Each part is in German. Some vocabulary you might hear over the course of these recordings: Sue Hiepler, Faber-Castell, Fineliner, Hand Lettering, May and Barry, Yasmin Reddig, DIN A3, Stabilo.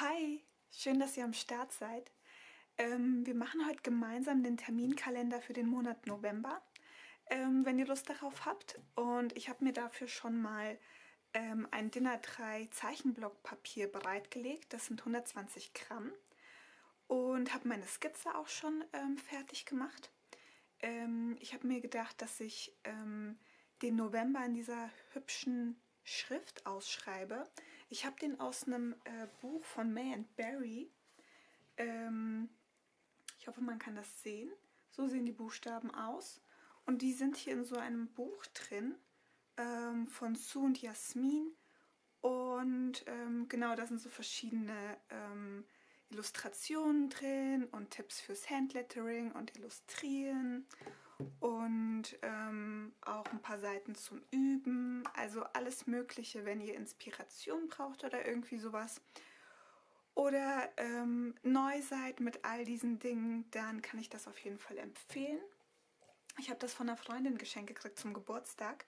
Hi, schön, dass ihr am Start seid. Wir machen heute gemeinsam den Terminkalender für den Monat November, wenn ihr Lust darauf habt. Und ich habe mir dafür schon mal ein DIN A3 Zeichenblock Papier bereitgelegt. Das sind 120 Gramm. Und habe meine Skizze auch schon fertig gemacht. Ich habe mir gedacht, dass ich den November in dieser hübschen Schrift ausschreibe. Ich habe den aus einem Buch von May and Barry. Ich hoffe, man kann das sehen. So sehen die Buchstaben aus. Und die sind hier in so einem Buch drin von Sue und Yasmin. Und genau, da sind so verschiedene Illustrationen drin und Tipps fürs Handlettering und Illustrieren und auch ein paar Seiten zum Üben. Also alles Mögliche, wenn ihr Inspiration braucht oder irgendwie sowas. Oder neu seid mit all diesen Dingen, dann kann ich das auf jeden Fall empfehlen. Ich habe das von einer Freundin geschenkt gekriegt zum Geburtstag.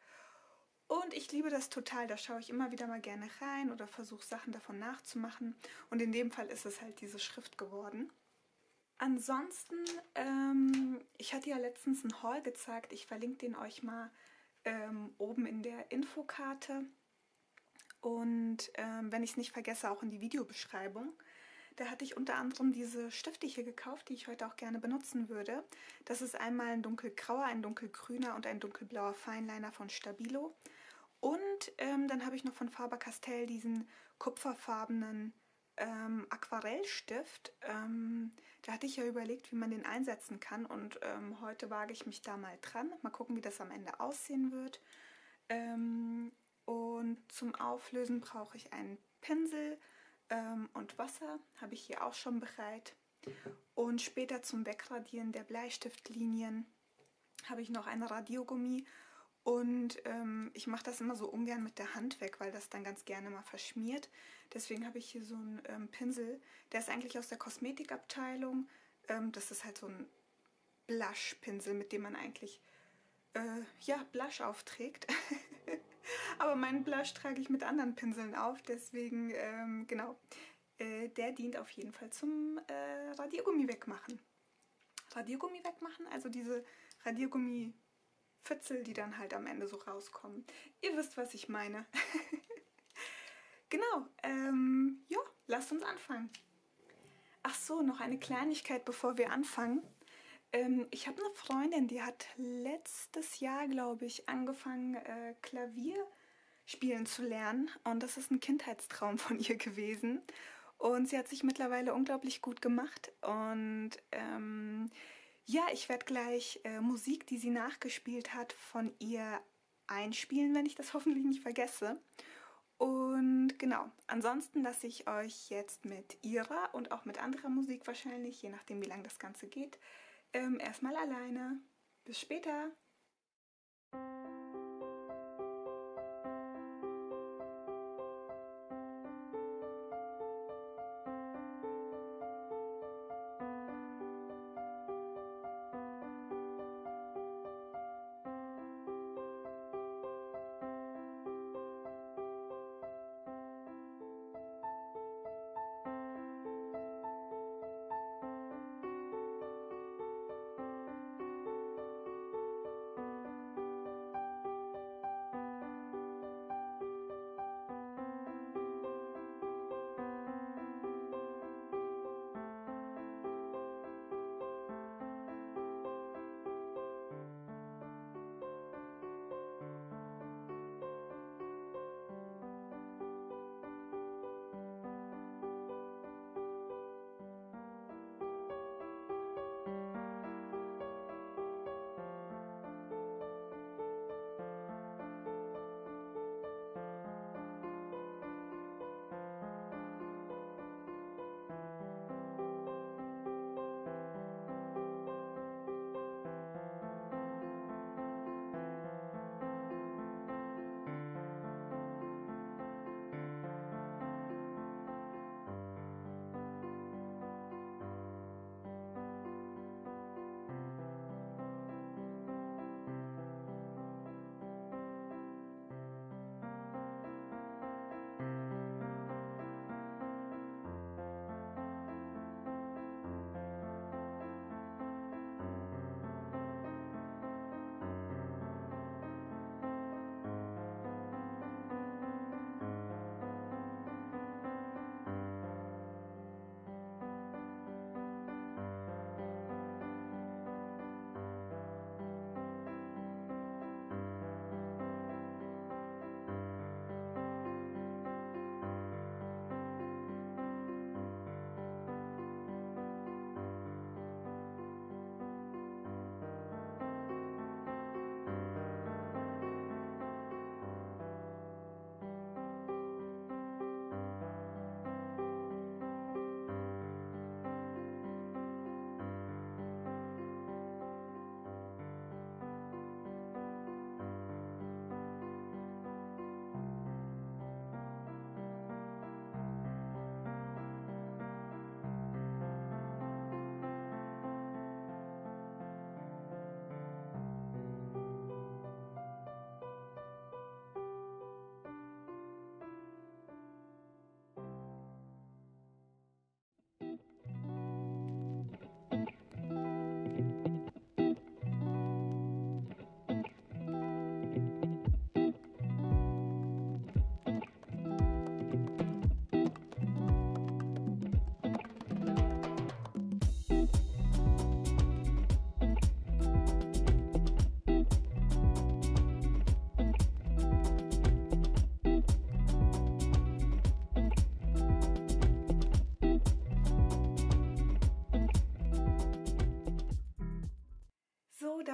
Und ich liebe das total, da schaue ich immer wieder mal gerne rein oder versuche Sachen davon nachzumachen. Und in dem Fall ist es halt diese Schrift geworden. Ansonsten, ich hatte ja letztens einen Haul gezeigt. Ich verlinke den euch mal oben in der Infokarte. Und wenn ich es nicht vergesse, auch in die Videobeschreibung. Da hatte ich unter anderem diese Stifte hier gekauft, die ich heute auch gerne benutzen würde. Das ist einmal ein dunkelgrauer, ein dunkelgrüner und ein dunkelblauer Fineliner von Stabilo. Und dann habe ich noch von Faber-Castell diesen kupferfarbenen Aquarellstift. Da hatte ich ja überlegt, wie man den einsetzen kann. Und heute wage ich mich da mal dran. Mal gucken, wie das am Ende aussehen wird. Und zum Auflösen brauche ich einen Pinsel. Und Wasser habe ich hier auch schon bereit. Und später zum Wegradieren der Bleistiftlinien habe ich noch ein Radiergummi. Und ich mache das immer so ungern mit der Hand weg, weil das dann ganz gerne mal verschmiert. Deswegen habe ich hier so einen Pinsel. Der ist eigentlich aus der Kosmetikabteilung. Das ist halt so ein Blush-Pinsel, mit dem man eigentlich ja, Blush aufträgt. Aber meinen Blush trage ich mit anderen Pinseln auf, deswegen, genau, der dient auf jeden Fall zum Radiergummi wegmachen. Radiergummi wegmachen, also diese Radiergummi-Pfützel, die dann halt am Ende so rauskommen. Ihr wisst, was ich meine. Genau, ja, lasst uns anfangen. Ach so, noch eine Kleinigkeit, bevor wir anfangen. Ich habe eine Freundin, die hat letztes Jahr, glaube ich, angefangen, Klavier spielen zu lernen. Und das ist ein Kindheitstraum von ihr gewesen. Und sie hat sich mittlerweile unglaublich gut gemacht. Und ja, ich werde gleich Musik, die sie nachgespielt hat, von ihr einspielen, wenn ich das hoffentlich nicht vergesse. Und genau, ansonsten lasse ich euch jetzt mit ihrer und auch mit anderer Musik wahrscheinlich, je nachdem wie lange das Ganze geht, erstmal alleine. Bis später!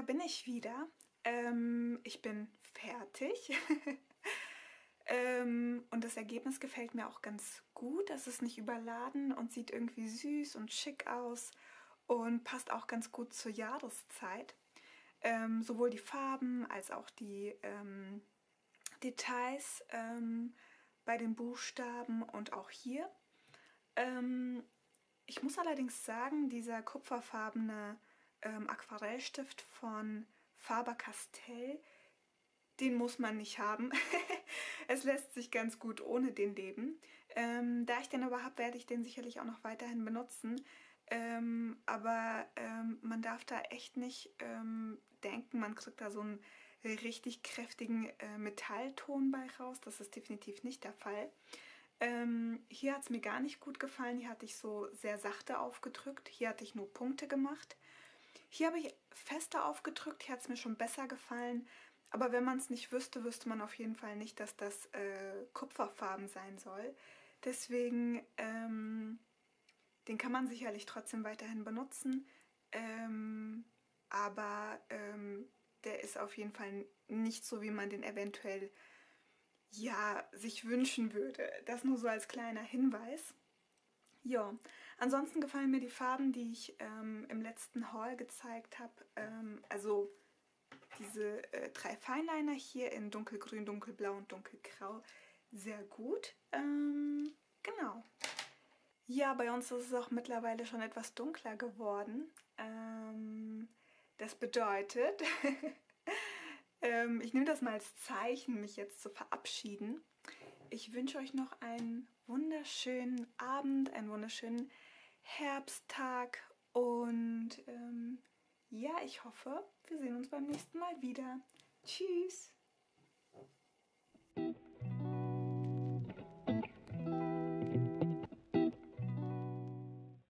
da bin ich wieder. Ich bin fertig. Und das Ergebnis gefällt mir auch ganz gut. Es ist nicht überladen und sieht irgendwie süß und schick aus und passt auch ganz gut zur Jahreszeit. Sowohl die Farben als auch die Details bei den Buchstaben und auch hier. Ich muss allerdings sagen, dieser kupferfarbene Aquarellstift von Faber-Castell, den muss man nicht haben. Es lässt sich ganz gut ohne den leben. Da ich den aber habe, werde ich den sicherlich auch noch weiterhin benutzen. Aber man darf da echt nicht denken, man kriegt da so einen richtig kräftigen Metallton bei raus. Das ist definitiv nicht der Fall. Hier hat es mir gar nicht gut gefallen. Hier hatte ich so sehr sachte aufgedrückt. Hier hatte ich nur Punkte gemacht. Hier habe ich fester aufgedrückt. Hier hat es mir schon besser gefallen. Aber wenn man es nicht wüsste, wüsste man auf jeden Fall nicht, dass das Kupferfarben sein soll. Deswegen, den kann man sicherlich trotzdem weiterhin benutzen. Aber der ist auf jeden Fall nicht so, wie man den eventuell ja sich wünschen würde. Das nur so als kleiner Hinweis. Ja, ansonsten gefallen mir die Farben, die ich im letzten Haul gezeigt habe. Also diese drei Fineliner hier in dunkelgrün, dunkelblau und dunkelgrau sehr gut. Genau. Ja, bei uns ist es auch mittlerweile schon etwas dunkler geworden. Das bedeutet, ich nehme das mal als Zeichen, mich jetzt zu verabschieden. Ich wünsche euch noch einen wunderschönen Abend, einen wunderschönen Herbsttag und ja, ich hoffe, wir sehen uns beim nächsten Mal wieder. Tschüss!